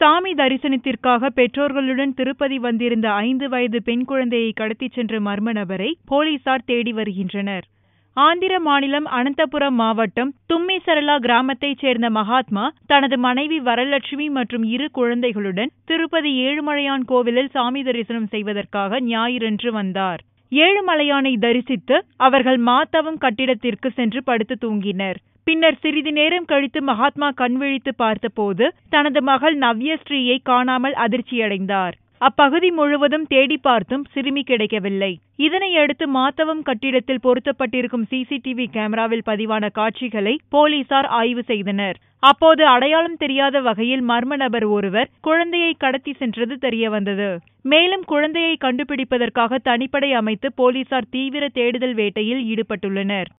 சாமி தரிசனத்திற்காக பெற்றோர்களுடன் திருப்பதி வந்திருந்த 5 வயது பெண் குழந்தையை கடத்திச் சென்ற மர்ம நபரை போலீசார் தேடி வருகின்றனர். ஆந்திர மாநிலம் அனந்தபுரம் மாவட்டம் தும்மி சரளா கிராமத்தைச் சேர்ந்த மகாத்மா தனது மனைவி வரலட்சுமி மற்றும் 2 குழந்தைகளுடன் திருப்பதி ஏழுமலையான் கோவிலில் சாமி தரிசனம் செய்வதற்காக ஞாயிறன்று வந்தார். ஏழுமலையானை தரிசித்து அவர்கள் மாத்தவம் கட்டிடத்திற்கு சென்று படுத்து தூங்கினர். பின்னர் சிறிது நேரம் கழித்து மகாத்மா கண்விழித்து பார்த்தபோது தனது மகள் நவ்யஸ்ரீயை காணாமல் அதிர்ச்சியடைந்தார். அப்பகுதி முழுவதும் தேடி பார்த்தும் சிறுமி கிடைக்கவில்லை. இதனையடுத்து மாத்தவம் கட்டிடத்தில் பொருத்தப்பட்டிருக்கும் CCTV கேமராவில் பதிவான காட்சிகளை போலீசார் ஆய்வு செய்தனர். அப்போது அடையாளம் தெரியாத வகையில் மர்ம நபர் ஒருவர் குழந்தையை கடத்தி சென்றது தெரியவந்தது. மேலும் குழந்தையை கண்டுபிடிப்பதற்காக தனிப்படை அமைத்து போலீசார் தீவிர தேடுதல் வேட்டையில் ஈடுபட்டுள்ளனர்.